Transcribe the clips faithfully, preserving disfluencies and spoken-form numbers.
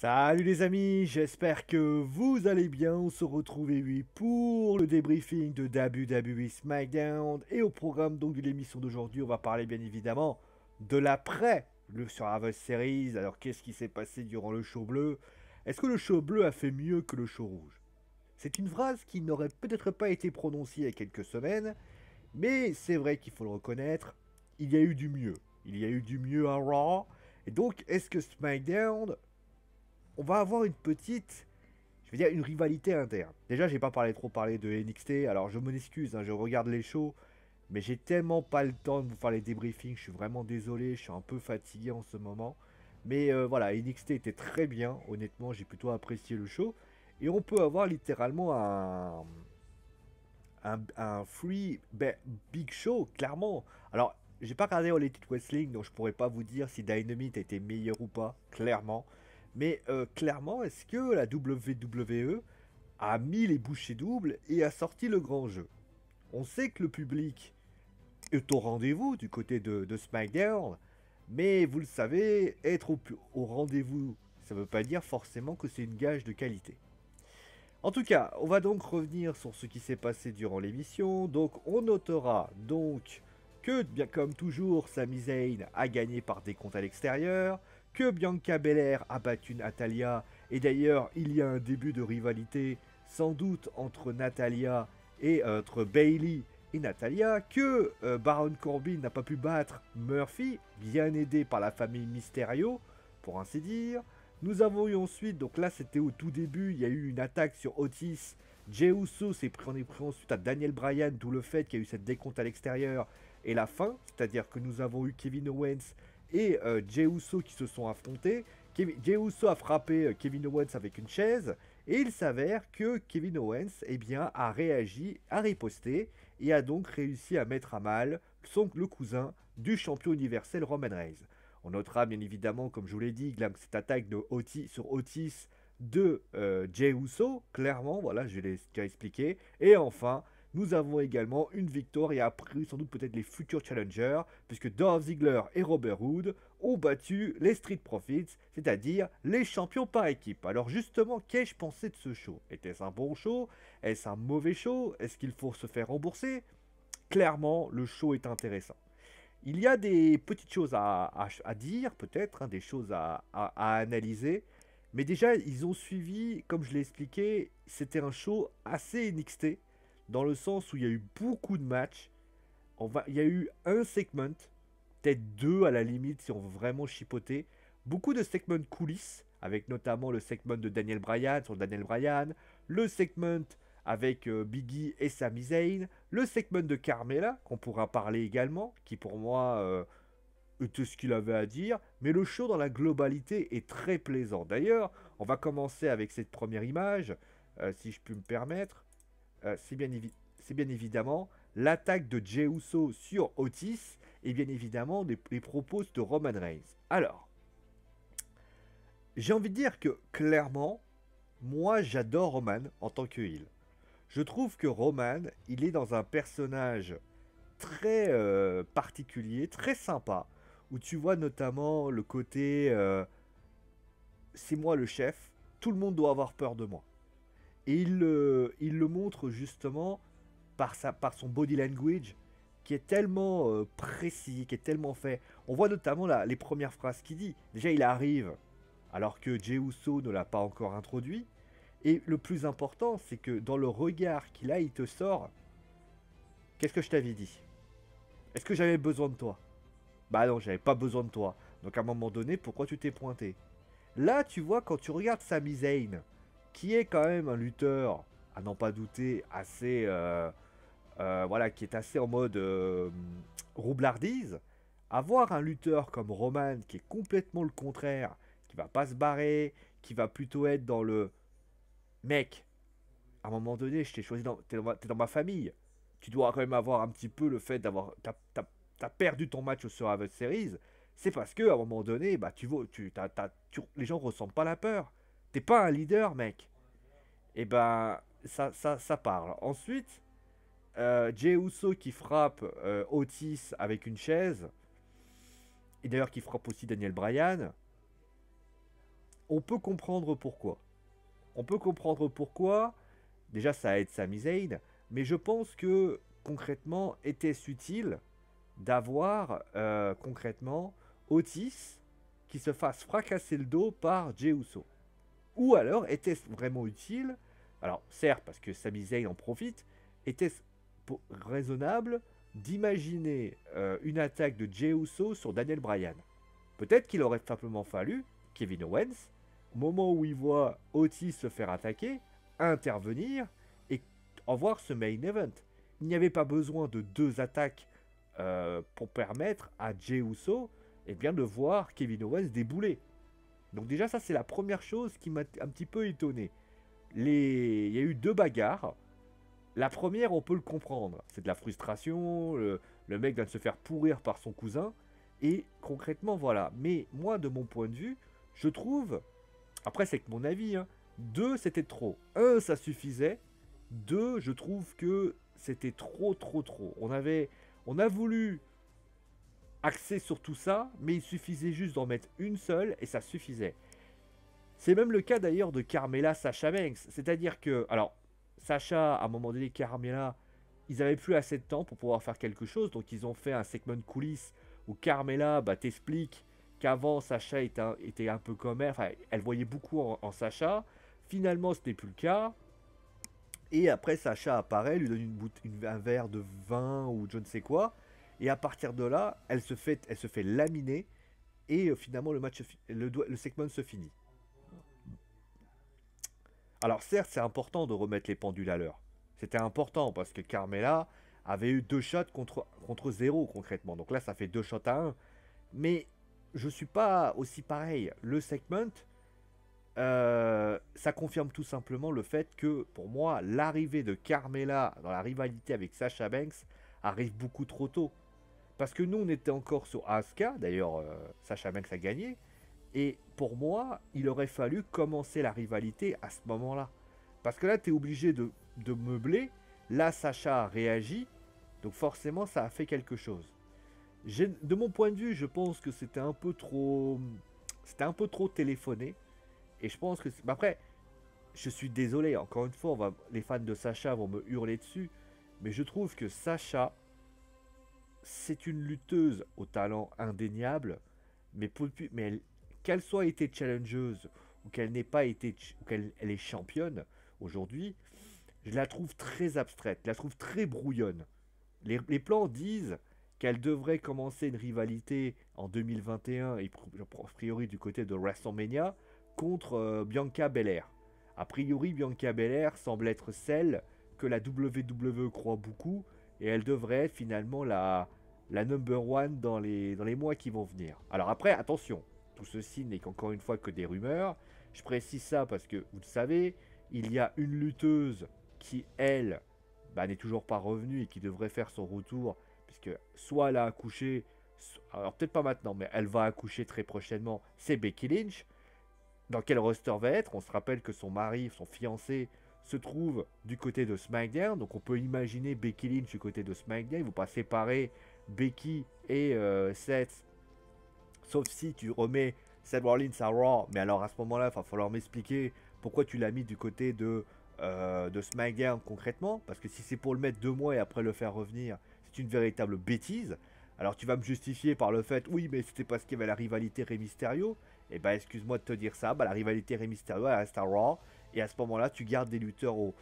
Salut les amis, j'espère que vous allez bien. On se retrouve oui pour le débriefing de W W E SmackDown et au programme donc de l'émission d'aujourd'hui, on va parler bien évidemment de l'après le Survivor Series. Alors qu'est-ce qui s'est passé durant le show bleu? Est-ce que le show bleu a fait mieux que le show rouge? C'est une phrase qui n'aurait peut-être pas été prononcée il y a quelques semaines, mais c'est vrai qu'il faut le reconnaître, il y a eu du mieux. Il y a eu du mieux à Raw. Et donc est-ce que SmackDown, on va avoir une petite, je vais dire une rivalité interne. Déjà, j'ai pas parlé trop parlé de N X T, alors je m'en excuse, hein, je regarde les shows, mais j'ai tellement pas le temps de vous faire les débriefings, je suis vraiment désolé, je suis un peu fatigué en ce moment. Mais euh, voilà, N X T était très bien, honnêtement, j'ai plutôt apprécié le show. Et on peut avoir littéralement un, un, un free ben, big show, clairement. Alors, j'ai pas regardé All Elite Wrestling, donc je pourrais pas vous dire si Dynamite a été meilleur ou pas, clairement. Mais euh, clairement, est-ce que la W W E a mis les bouchées doubles et a sorti le grand jeu? On sait que le public est au rendez-vous du côté de, de SmackDown, mais vous le savez, être au, au rendez-vous, ça ne veut pas dire forcément que c'est une gage de qualité. En tout cas, on va donc revenir sur ce qui s'est passé durant l'émission. Donc, on notera donc que, bien comme toujours, Sami Zayn a gagné par décompte à l'extérieur, que Bianca Belair a battu Natalya, et d'ailleurs il y a un début de rivalité sans doute entre Natalya et euh, entre Bayley et Natalya, que euh, Baron Corbin n'a pas pu battre Murphy, bien aidé par la famille Mysterio, pour ainsi dire. Nous avons eu ensuite, donc là c'était au tout début, il y a eu une attaque sur Otis, Jey Uso s'est pris en ensuite à Daniel Bryan, d'où le fait qu'il y a eu cette décompte à l'extérieur, et la fin, c'est-à-dire que nous avons eu Kevin Owens et euh, Jey Uso qui se sont affrontés. Kev Jey Uso a frappé euh, Kevin Owens avec une chaise, et il s'avère que Kevin Owens eh bien, a réagi, a riposté, et a donc réussi à mettre à mal son, le cousin du champion universel Roman Reigns. On notera bien évidemment, comme je vous l'ai dit, cette attaque de Otis, sur Otis de euh, Jey Uso, clairement, voilà, je l'ai déjà expliqué, et enfin... Nous avons également une victoire et a pris sans doute peut-être les futurs challengers, puisque Dolph Ziggler et Robert Hood ont battu les Street Profits, c'est-à-dire les champions par équipe. Alors justement, qu'ai-je pensé de ce show? Était-ce un bon show? Est-ce un mauvais show? Est-ce qu'il faut se faire rembourser? Clairement, le show est intéressant. Il y a des petites choses à, à, à dire, peut-être, hein, des choses à, à, à analyser. Mais déjà, ils ont suivi, comme je l'ai expliqué, c'était un show assez N X T. Dans le sens où il y a eu beaucoup de matchs, on va, il y a eu un segment, peut-être deux à la limite si on veut vraiment chipoter, beaucoup de segments coulisses, avec notamment le segment de Daniel Bryan sur Daniel Bryan, le segment avec euh, Big E et Sami Zayn, le segment de Carmella, qu'on pourra parler également, qui pour moi euh, était ce qu'il avait à dire, mais le show dans la globalité est très plaisant. D'ailleurs, on va commencer avec cette première image, euh, si je puis me permettre. Euh, c'est bien, évi bien évidemment l'attaque de Jey Uso sur Otis et bien évidemment les, les propos de Roman Reigns. Alors, j'ai envie de dire que clairement, moi j'adore Roman en tant que heel. Je trouve que Roman, il est dans un personnage très euh, particulier, très sympa, où tu vois notamment le côté euh, c'est moi le chef, tout le monde doit avoir peur de moi. Et il, euh, il le montre justement par, sa, par son body language qui est tellement euh, précis, qui est tellement fait. On voit notamment la, les premières phrases qu'il dit. Déjà, il arrive alors que Jey Uso ne l'a pas encore introduit. Et le plus important, c'est que dans le regard qu'il a, il te sort « Qu'est-ce que je t'avais dit? Est-ce que j'avais besoin de toi? Bah non, j'avais pas besoin de toi. Donc à un moment donné, pourquoi tu t'es pointé ?» Là, tu vois, quand tu regardes Sami Zayn, qui est quand même un lutteur, à n'en pas douter, assez, euh, euh, voilà, qui est assez en mode euh, roublardise. Avoir un lutteur comme Roman, qui est complètement le contraire, qui va pas se barrer, qui va plutôt être dans le... Mec, à un moment donné, je t'ai choisi, dans... t'es dans, ma... dans ma famille. Tu dois quand même avoir un petit peu le fait d'avoir... T'as t'as perdu ton match au Survivor Series. C'est parce que à un moment donné, bah, tu vois, tu, t'as, t'as, tu... les gens ne ressentent pas la peur. T'es pas un leader, mec. Et ben, ça, ça, ça parle. Ensuite, euh, Jey Uso qui frappe euh, Otis avec une chaise. Et d'ailleurs, qui frappe aussi Daniel Bryan. on peut comprendre pourquoi. On peut comprendre pourquoi. Déjà, ça aide Sami Zayn. Mais je pense que, concrètement, était-ce utile d'avoir, euh, concrètement, Otis qui se fasse fracasser le dos par Jey Uso? Ou alors, était-ce vraiment utile? Alors, certes, parce que Sami Zayn en profite, était-ce raisonnable d'imaginer euh, une attaque de Jey Uso sur Daniel Bryan? Peut-être qu'il aurait simplement fallu Kevin Owens, au moment où il voit Otis se faire attaquer, intervenir et en voir ce main event. Il n'y avait pas besoin de deux attaques euh, pour permettre à Jey Uso eh bien, de voir Kevin Owens débouler. Donc déjà, ça c'est la première chose qui m'a un petit peu étonné. Les... Il y a eu deux bagarres. La première, on peut le comprendre. C'est de la frustration, le, le mec vient de se faire pourrir par son cousin. Et concrètement, voilà. Mais moi, de mon point de vue, je trouve... Après, c'est que mon avis, hein, deux, c'était trop. Un, ça suffisait. Deux, je trouve que c'était trop, trop, trop. On avait... On a voulu axer sur tout ça, mais il suffisait juste d'en mettre une seule, et ça suffisait. C'est même le cas d'ailleurs de Carmella, Sasha Banks. C'est-à-dire que... Alors... Sasha, à un moment donné, Carmella, ils n'avaient plus assez de temps pour pouvoir faire quelque chose. Donc, ils ont fait un segment de coulisses où Carmella bah, t'explique qu'avant, Sasha était un, était un peu comme elle. Enfin, elle voyait beaucoup en, en Sasha. Finalement, ce n'est plus le cas. Et après, Sasha apparaît, lui donne une boute, une, un verre de vin ou je ne sais quoi. Et à partir de là, elle se fait, elle se fait laminer. Et euh, finalement, le, match, le, le segment se finit. Alors certes, c'est important de remettre les pendules à l'heure. C'était important parce que Carmella avait eu deux shots contre, contre zéro concrètement. Donc là, ça fait deux shots à un. Mais je ne suis pas aussi pareil. Le segment, euh, ça confirme tout simplement le fait que, pour moi, l'arrivée de Carmella dans la rivalité avec Sasha Banks arrive beaucoup trop tôt. Parce que nous, on était encore sur Asuka. D'ailleurs, euh, Sasha Banks a gagné. Et pour moi, il aurait fallu commencer la rivalité à ce moment-là. Parce que là, tu es obligé de, de meubler. Là, Sasha réagit. Donc forcément, ça a fait quelque chose. De mon point de vue, je pense que c'était un peu trop... C'était un peu trop téléphoné. Et je pense que... Après, je suis désolé. Encore une fois, on va, les fans de Sasha vont me hurler dessus. Mais je trouve que Sasha, c'est une lutteuse au talent indéniable. Mais, pour, mais elle... Qu'elle soit été challengeuse ou qu'elle n'ait pas été qu'elle elle est championne aujourd'hui, je la trouve très abstraite, je la trouve très brouillonne. Les, les plans disent qu'elle devrait commencer une rivalité en deux mille vingt et un, et a priori du côté de WrestleMania, contre euh, Bianca Belair. A priori, Bianca Belair semble être celle que la W W E croit beaucoup et elle devrait être finalement la, la number one dans les, dans les mois qui vont venir. Alors après, attention. Tout ceci n'est qu'encore une fois que des rumeurs. Je précise ça parce que, vous le savez, il y a une lutteuse qui, elle, bah, n'est toujours pas revenue et qui devrait faire son retour. Puisque soit elle a accouché, alors peut-être pas maintenant, mais elle va accoucher très prochainement, c'est Becky Lynch. Dans quel roster va être? On se rappelle que son mari, son fiancé, se trouve du côté de SmackDown. Donc on peut imaginer Becky Lynch du côté de SmackDown. Ils ne vont pas séparer Becky et euh, Seth. Sauf si tu remets Seth Rollins à Raw. Mais alors à ce moment-là, il va falloir m'expliquer pourquoi tu l'as mis du côté de, euh, de SmackDown concrètement. Parce que si c'est pour le mettre deux mois et après le faire revenir, c'est une véritable bêtise. Alors tu vas me justifier par le fait, oui mais c'était parce qu'il y avait la rivalité Rey Mysterio. Et bah excuse-moi de te dire ça, bah, la rivalité Rey Mysterio elle reste à Raw. Et à ce moment-là, tu gardes des lutteurs au,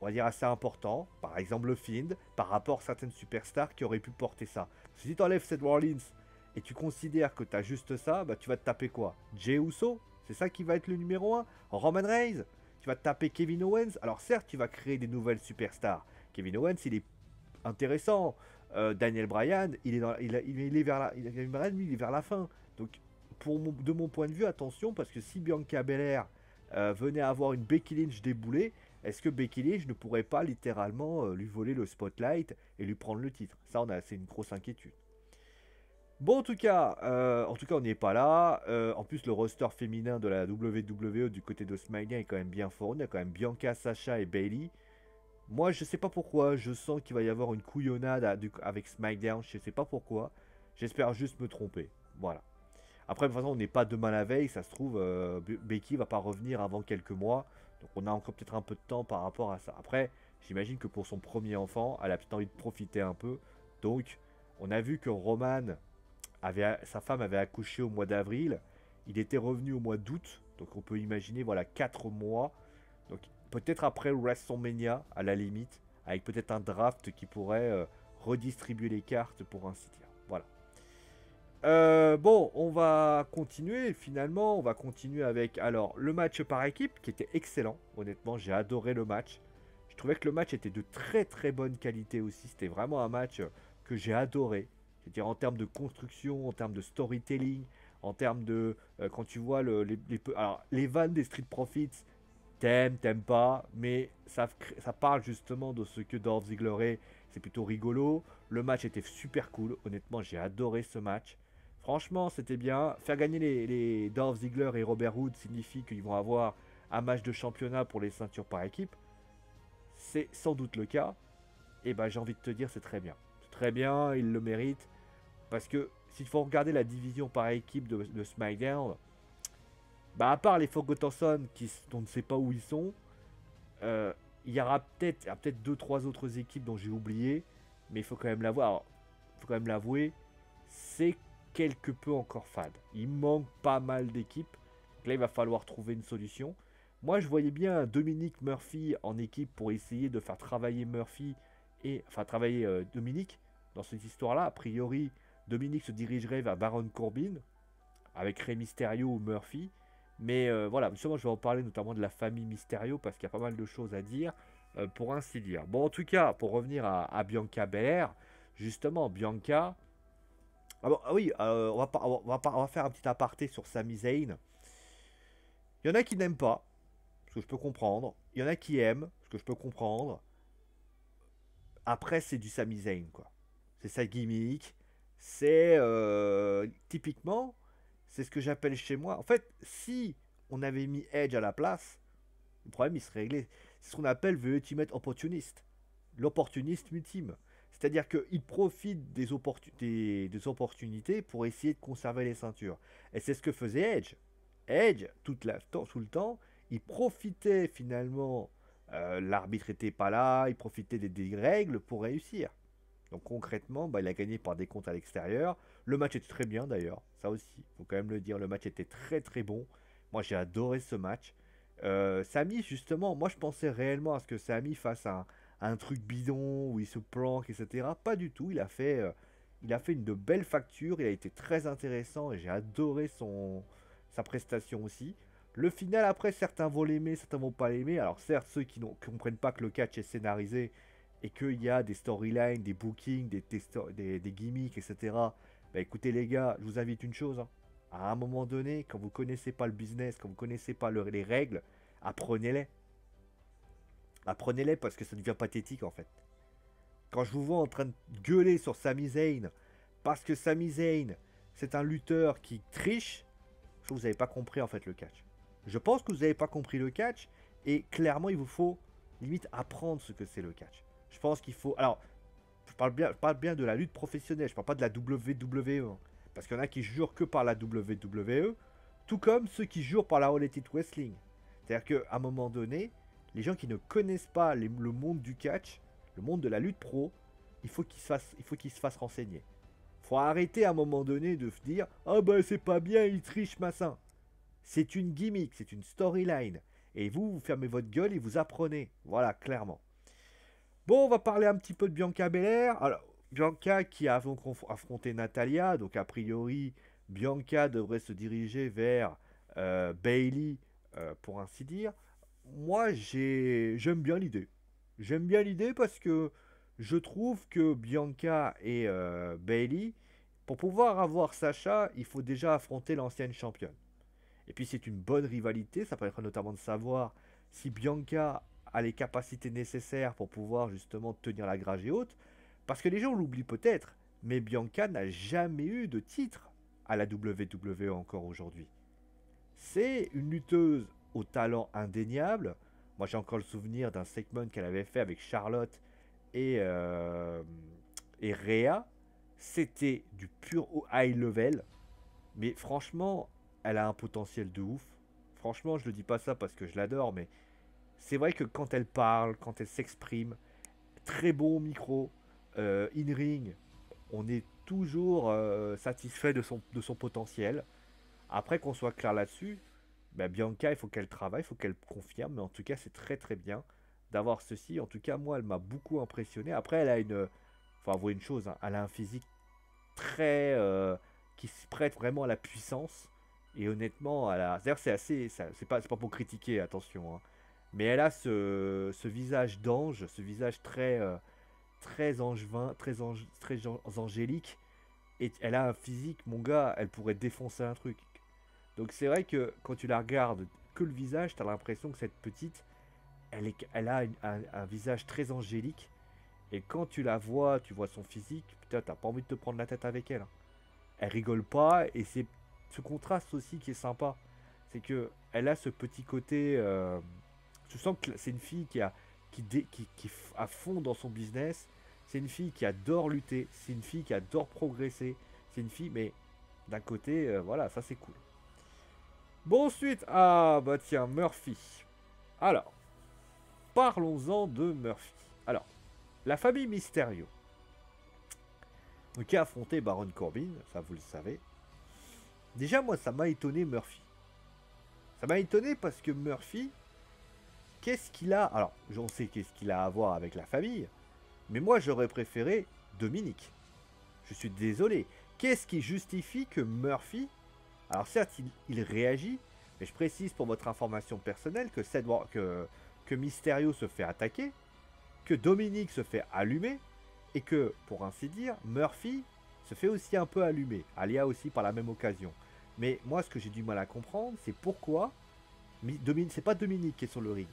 on va dire assez importants. Par exemple le Fiend, par rapport à certaines superstars qui auraient pu porter ça. Parce que si tu enlèves Seth Rollins... Et tu considères que tu as juste ça, bah tu vas te taper quoi? Jey Uso? C'est ça qui va être le numéro un? Roman Reigns? Tu vas te taper Kevin Owens? Alors certes, tu vas créer des nouvelles superstars. Kevin Owens, il est intéressant. Euh, Daniel Bryan, il est, dans, il, il, il est vers la, il, il est vers la fin. Donc, pour mon, de mon point de vue, attention, parce que si Bianca Belair euh, venait à avoir une Becky Lynch déboulée, est-ce que Becky Lynch ne pourrait pas littéralement euh, lui voler le spotlight et lui prendre le titre? Ça, on a, c'est une grosse inquiétude. Bon, en tout cas, euh, en tout cas on n'y est pas là. Euh, en plus, le roster féminin de la W W E du côté de SmackDown est quand même bien fourni. Il y a quand même Bianca, Sasha et Bayley. Moi, je ne sais pas pourquoi. Je sens qu'il va y avoir une couillonnade à, du, avec SmackDown. Je ne sais pas pourquoi. J'espère juste me tromper. Voilà. Après, de toute façon, on n'est pas demain la veille, ça se trouve, euh, Becky va pas revenir avant quelques mois. Donc on a encore peut-être un peu de temps par rapport à ça. Après, j'imagine que pour son premier enfant, elle a peut-être envie de profiter un peu. Donc, on a vu que Roman, avait, sa femme avait accouché au mois d'avril. Il était revenu au mois d'août. Donc on peut imaginer, voilà, quatre mois. Donc peut-être après WrestleMania, à la limite, avec peut-être un draft qui pourrait euh, redistribuer les cartes pour ainsi dire. Voilà. Euh, bon, on va continuer finalement, on va continuer avec alors le match par équipe qui était excellent, honnêtement j'ai adoré le match, je trouvais que le match était de très très bonne qualité aussi, c'était vraiment un match que j'ai adoré, c'est-à-dire en termes de construction, en termes de storytelling, en termes de, euh, quand tu vois le, les, les, alors, les vannes des Street Profits, t'aimes, t'aimes pas, mais ça, ça parle justement de ce que Dolph Ziggler est, c'est plutôt rigolo, le match était super cool, honnêtement j'ai adoré ce match. Franchement, c'était bien. Faire gagner les, les Dolph Ziggler et Robert Hood signifie qu'ils vont avoir un match de championnat pour les ceintures par équipe. C'est sans doute le cas. Et ben, j'ai envie de te dire, c'est très bien. C'est très bien, ils le méritent. Parce que s'il faut regarder la division par équipe de, de SmackDown, bah, à part les Forgotten Sons, qui on ne sait pas où ils sont, euh, il y aura peut-être peut-être deux, trois autres équipes dont j'ai oublié. Mais il faut quand même l'avoir. Il faut quand même l'avouer. C'est quelque peu encore fade. Il manque pas mal d'équipes. Là, il va falloir trouver une solution. Moi, je voyais bien Dominik Murphy en équipe pour essayer de faire travailler Murphy et enfin travailler euh, Dominik dans cette histoire-là. A priori, Dominik se dirigerait vers Baron Corbin avec Rey Mysterio ou Murphy. Mais euh, voilà, justement, je vais en parler notamment de la famille Mysterio parce qu'il y a pas mal de choses à dire euh, pour ainsi dire. Bon, en tout cas, pour revenir à, à Bianca Belair, justement, Bianca. Ah, bon, ah oui, euh, on, va par, on, va par, on va faire un petit aparté sur Sami Zayn. Il y en a qui n'aiment pas, ce que je peux comprendre. Il y en a qui aiment, ce que je peux comprendre. Après, c'est du Sami Zayn, quoi. C'est sa gimmick. C'est, euh, typiquement, c'est ce que j'appelle chez moi. En fait, si on avait mis Edge à la place, le problème, il serait réglé. C'est ce qu'on appelle The Ultimate Opportunist. L'opportuniste ultime. C'est-à-dire qu'il profite des, opportun des, des opportunités pour essayer de conserver les ceintures. Et c'est ce que faisait Edge. Edge, tout le temps, il profitait finalement, euh, l'arbitre n'était pas là, il profitait des, des règles pour réussir. Donc concrètement, bah, il a gagné par des comptes à l'extérieur. Le match était très bien d'ailleurs, ça aussi, il faut quand même le dire, le match était très très bon. Moi j'ai adoré ce match. Euh, Sami justement, moi je pensais réellement à ce que Sami fasse un... un truc bidon où il se planque, et cetera. Pas du tout, il a fait, euh, il a fait une de belles factures, il a été très intéressant et j'ai adoré son, sa prestation aussi. Le final, après, certains vont l'aimer, certains vont pas l'aimer. Alors certes, ceux qui ne comprennent pas que le catch est scénarisé et qu'il y a des storylines, des bookings, des, des, des, des gimmicks, et cetera. Bah écoutez les gars, je vous invite une chose, hein. À un moment donné, quand vous connaissez pas le business, quand vous connaissez pas le, les règles, apprenez-les. Apprenez-les parce que ça devient pathétique en fait. Quand je vous vois en train de gueuler sur Sami Zayn, parce que Sami Zayn, c'est un lutteur qui triche, je trouve que vous n'avez pas compris en fait le catch. Je pense que vous n'avez pas compris le catch, et clairement il vous faut limite apprendre ce que c'est le catch. Je pense qu'il faut... Alors, je parle, bien, je parle bien de la lutte professionnelle, je ne parle pas de la W W E. Hein, parce qu'il y en a qui jurent que par la W W E, tout comme ceux qui jurent par la All Elite Wrestling. C'est-à-dire qu'à un moment donné... Les gens qui ne connaissent pas les, le monde du catch, le monde de la lutte pro, il faut qu'ils se fassent, il faut qu'ils se fassent renseigner. Il faut arrêter à un moment donné de dire « Ah ben c'est pas bien, il triche, massin !» C'est une gimmick, c'est une storyline. Et vous, vous fermez votre gueule et vous apprenez. Voilà, clairement. Bon, on va parler un petit peu de Bianca Belair. Alors, Bianca qui a affronté Natalya. Donc, a priori, Bianca devrait se diriger vers euh, Bayley, euh, pour ainsi dire. Moi, j'ai, j'aime bien l'idée. J'aime bien l'idée parce que je trouve que Bianca et euh, Bayley, pour pouvoir avoir Sasha, il faut déjà affronter l'ancienne championne. Et puis, c'est une bonne rivalité. Ça permettra notamment de savoir si Bianca a les capacités nécessaires pour pouvoir justement tenir la dragée haute. Parce que les gens l'oublient peut-être, mais Bianca n'a jamais eu de titre à la W W E encore aujourd'hui. C'est une lutteuse au talent indéniable. Moi j'ai encore le souvenir d'un segment qu'elle avait fait avec Charlotte et, euh, et Rhea. C'était du pur high level. Mais franchement, elle a un potentiel de ouf. Franchement, je ne dis pas ça parce que je l'adore, mais c'est vrai que quand elle parle, quand elle s'exprime, très bon au micro, euh, in-ring, on est toujours euh, satisfait de son, de son potentiel. Après, qu'on soit clair là-dessus, bah Bianca, il faut qu'elle travaille, il faut qu'elle confirme, mais en tout cas, c'est très très bien d'avoir ceci. En tout cas, moi, elle m'a beaucoup impressionné. Après, elle a une... Faut avouer une chose, hein, elle a un physique très... Euh, qui se prête vraiment à la puissance. Et honnêtement, elle a... D'ailleurs, c'est assez... C'est pas, pas pour critiquer, attention, hein. Mais elle a ce, ce visage d'ange, ce visage très, euh, très angevin, très, ange, très angélique. Et elle a un physique, mon gars, elle pourrait défoncer un truc. Donc c'est vrai que quand tu la regardes que le visage, t'as l'impression que cette petite, elle, est, elle a une, un, un visage très angélique. Et quand tu la vois, tu vois son physique, putain, t'as pas envie de te prendre la tête avec elle, hein. Elle rigole pas, et c'est ce contraste aussi qui est sympa. C'est que elle a ce petit côté... Euh, Je sens que c'est une fille qui, a, qui, dé, qui, qui est à fond dans son business. C'est une fille qui adore lutter. C'est une fille qui adore progresser. C'est une fille, mais d'un côté, euh, voilà, ça c'est cool. Bon, ensuite, ah bah tiens, Murphy. Alors, parlons-en de Murphy. Alors, la famille Mysterio, qui a affronté Baron Corbin, ça vous le savez. Déjà, moi, ça m'a étonné, Murphy. Ça m'a étonné parce que Murphy... Qu'est-ce qu'il a? Alors, j'en sais qu'est-ce qu'il a à voir avec la famille, mais moi, j'aurais préféré Dominik. Je suis désolé. Qu'est-ce qui justifie que Murphy... Alors, certes, il, il réagit, mais je précise pour votre information personnelle que, cette, que, que Mysterio se fait attaquer, que Dominik se fait allumer, et que, pour ainsi dire, Murphy se fait aussi un peu allumer. Alia aussi par la même occasion. Mais moi, ce que j'ai du mal à comprendre, c'est pourquoi... C'est pas Dominik qui est sur le ring.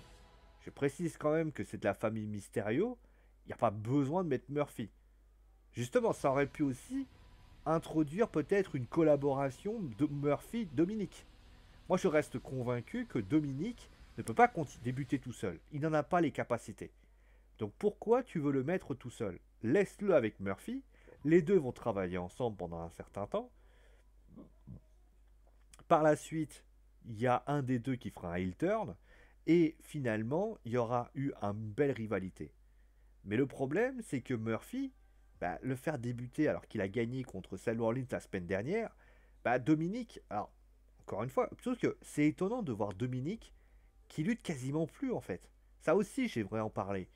Je précise quand même que c'est de la famille Mysterio. Il n'y a pas besoin de mettre Murphy. Justement, ça aurait pu aussi introduire peut-être une collaboration de Murphy-Dominik. Moi, je reste convaincu que Dominik ne peut pas débuter tout seul. Il n'en a pas les capacités. Donc, pourquoi tu veux le mettre tout seul? Laisse-le avec Murphy. Les deux vont travailler ensemble pendant un certain temps. Par la suite, il y a un des deux qui fera un heel turn. Et finalement, il y aura eu une belle rivalité. Mais le problème, c'est que Murphy, bah, le faire débuter alors qu'il a gagné contre Seth Rollins la semaine dernière, bah, Dominik, alors, encore une fois, sauf que c'est étonnant de voir Dominik qui lutte quasiment plus, en fait. Ça aussi, j'aimerais en parler.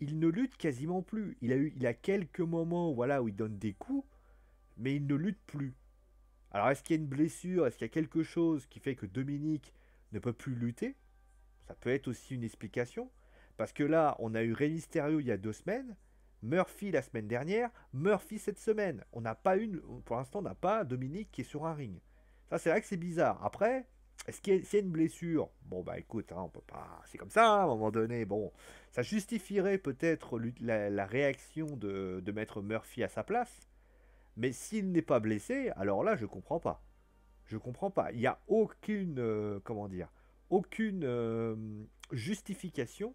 Il ne lutte quasiment plus. Il a eu, il a quelques moments, voilà, où il donne des coups, mais il ne lutte plus. Alors, est-ce qu'il y a une blessure? Est-ce qu'il y a quelque chose qui fait que Dominik ne peut plus lutter? Ça peut être aussi une explication, parce que là, on a eu Rey Mysterio il y a deux semaines, Murphy la semaine dernière, Murphy cette semaine. On n'a pas une, pour l'instant, on n'a pas Dominik qui est sur un ring. Ça, c'est vrai que c'est bizarre. Après, est-ce qu'il y, y a une blessure? Bon, bah écoute, hein, on peut pas, c'est comme ça, hein, à un moment donné. Bon, ça justifierait peut-être la, la réaction de, de mettre Murphy à sa place, mais s'il n'est pas blessé, alors là, je comprends pas. Je comprends pas. Il n'y a aucune, euh, comment dire, aucune euh, justification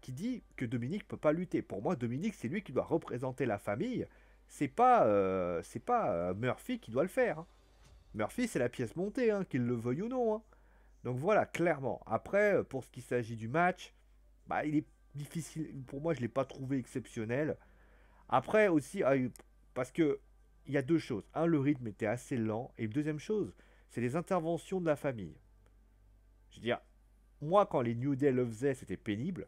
qui dit que Dominik ne peut pas lutter. Pour moi, Dominik, c'est lui qui doit représenter la famille. C'est pas, euh, c'est pas euh, Murphy qui doit le faire, hein. Murphy, c'est la pièce montée, hein, qu'il le veuille ou non, hein. Donc voilà, clairement. Après, pour ce qui s'agit du match, bah, il est difficile. Pour moi, je ne l'ai pas trouvé exceptionnel. Après aussi, parce qu'il y a deux choses. Un, le rythme était assez lent. Et deuxième chose, c'est les interventions de la famille. Je veux dire, moi, quand les New Day le faisaient, c'était pénible.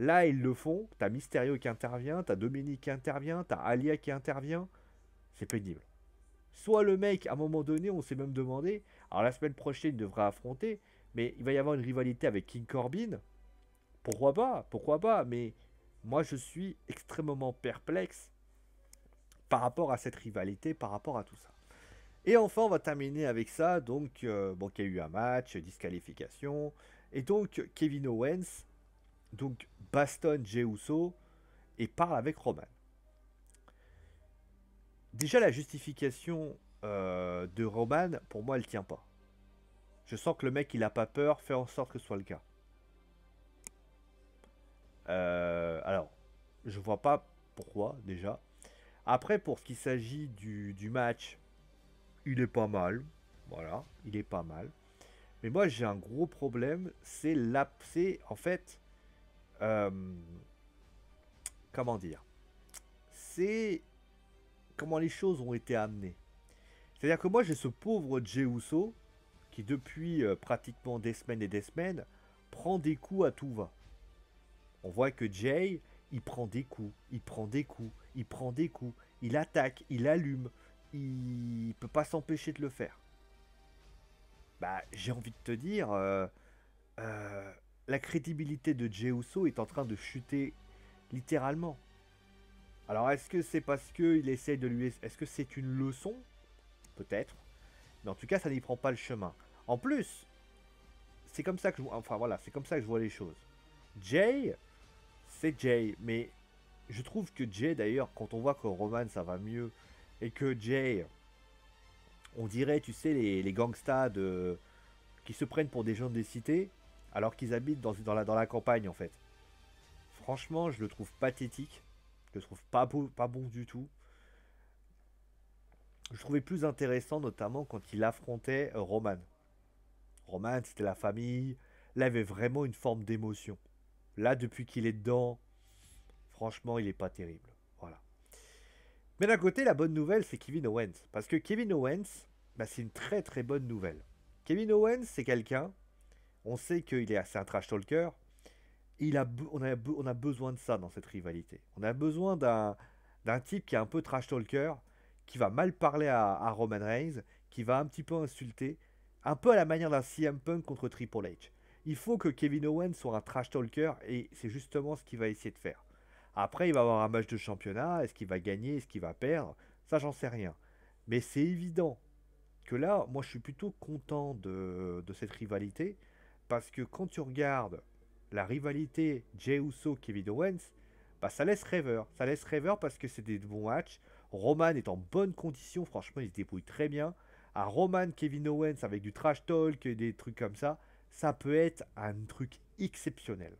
Là, ils le font. T'as Mysterio qui intervient, t'as Dominik qui intervient, t'as Alia qui intervient. C'est pénible. Soit le mec, à un moment donné, on s'est même demandé. Alors, la semaine prochaine, il devra affronter. Mais il va y avoir une rivalité avec King Corbin. Pourquoi pas? Pourquoi pas? Mais moi, je suis extrêmement perplexe par rapport à cette rivalité, par rapport à tout ça. Et enfin, on va terminer avec ça. Donc, euh, bon, il y a eu un match, disqualification. Et donc, Kevin Owens, donc, bastonne Jey Uso et parle avec Roman. Déjà, la justification euh, de Roman, pour moi, elle tient pas. Je sens que le mec, il n'a pas peur, fait en sorte que ce soit le cas. Euh, alors, je vois pas pourquoi, déjà. Après, pour ce qu'il s'agit du, du match... Il est pas mal, Voilà, il est pas mal. Mais moi, j'ai un gros problème, c'est l'abcès, en fait, euh, comment dire, c'est comment les choses ont été amenées. C'est-à-dire que moi, j'ai ce pauvre Jey Uso, qui depuis euh, pratiquement des semaines et des semaines, prend des coups à tout va. On voit que Jey, il prend des coups, il prend des coups, il prend des coups, il attaque, il allume, il ne peut pas s'empêcher de le faire. Bah, j'ai envie de te dire, euh, euh, la crédibilité de Jey Uso est en train de chuter littéralement. Alors, est-ce que c'est parce qu'il essaye de lui... Est-ce que c'est une leçon? Peut-être. Mais en tout cas, ça n'y prend pas le chemin. En plus, c'est comme ça que je, enfin, voilà, c'est comme ça que je vois les choses. Jey, c'est Jey. Mais je trouve que Jey, d'ailleurs, quand on voit que Roman, ça va mieux, et que Jey... On dirait, tu sais, les, les gangstas de, qui se prennent pour des gens des cités, alors qu'ils habitent dans, dans, la, dans la campagne, en fait. Franchement, je le trouve pathétique. Je le trouve pas, beau, pas bon du tout. Je le trouvais plus intéressant, notamment, quand il affrontait Roman. Roman, c'était la famille. Là, il avait vraiment une forme d'émotion. Là, depuis qu'il est dedans, franchement, il n'est pas terrible. Voilà. Mais d'un côté, la bonne nouvelle, c'est Kevin Owens. Parce que Kevin Owens, bah, c'est une très très bonne nouvelle. Kevin Owens, c'est quelqu'un, on sait qu'il est assez un trash talker, il a on, a on a besoin de ça dans cette rivalité. On a besoin d'un type qui est un peu trash talker, qui va mal parler à, à Roman Reigns, qui va un petit peu insulter, un peu à la manière d'un C M Punk contre Triple H. Il faut que Kevin Owens soit un trash talker, et c'est justement ce qu'il va essayer de faire. Après, il va avoir un match de championnat, est-ce qu'il va gagner, est-ce qu'il va perdre, ça j'en sais rien. Mais c'est évident que là, moi je suis plutôt content de, de cette rivalité, parce que quand tu regardes la rivalité Jey Uso-Kevin Owens, bah, ça laisse rêveur. Ça laisse rêveur parce que c'est des bons matchs, Roman est en bonne condition, franchement il se débrouille très bien. À Roman, Kevin Owens avec du trash talk, des trucs comme ça, ça peut être un truc exceptionnel.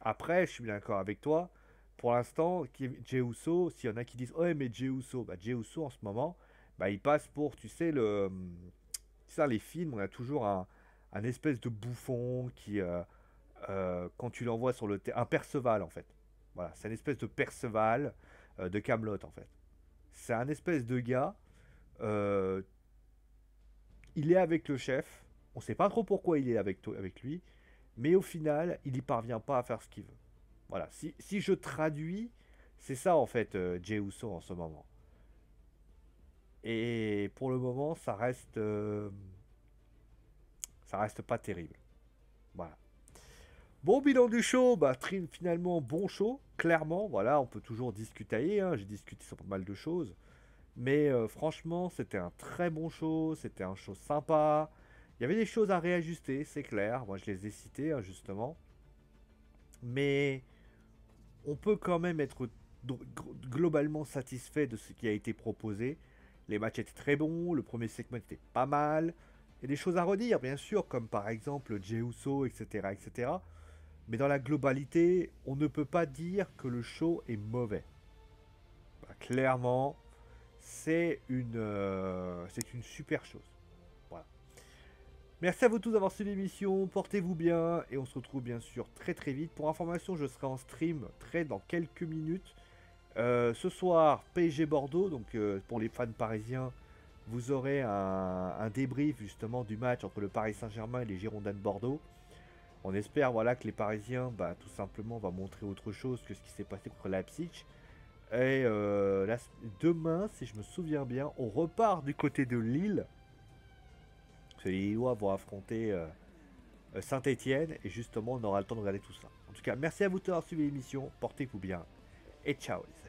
Après, je suis d'accord avec toi. Pour l'instant, Jey Uso, s'il y en a qui disent « Ouais, mais Jey Uso », bah Jey Uso, en ce moment, bah, il passe pour, tu sais, le, tu sais, les films, on a toujours un, un espèce de bouffon qui, euh, euh, quand tu l'envoies sur le... Un Perceval, en fait. Voilà, c'est une espèce de Perceval euh, de Kaamelott, en fait. C'est un espèce de gars, euh, il est avec le chef, on ne sait pas trop pourquoi il est avec, avec lui, mais au final, il n'y parvient pas à faire ce qu'il veut. Voilà, si, si je traduis, c'est ça en fait euh, Jey Uso en ce moment. Et pour le moment, ça reste, euh, ça reste pas terrible. Voilà. Bon bilan du show, bah finalement bon show, clairement. Voilà, on peut toujours discuter, hein, j'ai discuté sur pas mal de choses, mais euh, franchement, c'était un très bon show, c'était un show sympa. Il y avait des choses à réajuster, c'est clair. Moi, je les ai citées hein, justement. Mais on peut quand même être globalement satisfait de ce qui a été proposé. Les matchs étaient très bons, le premier segment était pas mal. Il y a des choses à redire, bien sûr, comme par exemple Jey Uso, et cetera, et cetera. Mais dans la globalité, on ne peut pas dire que le show est mauvais. Bah, clairement, c'est une, euh, c'est une super chose. Merci à vous tous d'avoir suivi l'émission, portez-vous bien et on se retrouve bien sûr très très vite. Pour information, je serai en stream très dans quelques minutes. Euh, ce soir, P S G Bordeaux, donc euh, pour les fans parisiens, vous aurez un, un débrief justement du match entre le Paris Saint-Germain et les Girondins de Bordeaux. On espère voilà, que les Parisiens, bah, tout simplement, vont montrer autre chose que ce qui s'est passé contre Leipzig. Et euh, la, demain, si je me souviens bien, on repart du côté de Lille. Les Lillois vont affronter euh, Saint-Etienne et justement on aura le temps de regarder tout ça. En tout cas, merci à vous d'avoir suivi l'émission, portez-vous bien et ciao les amis.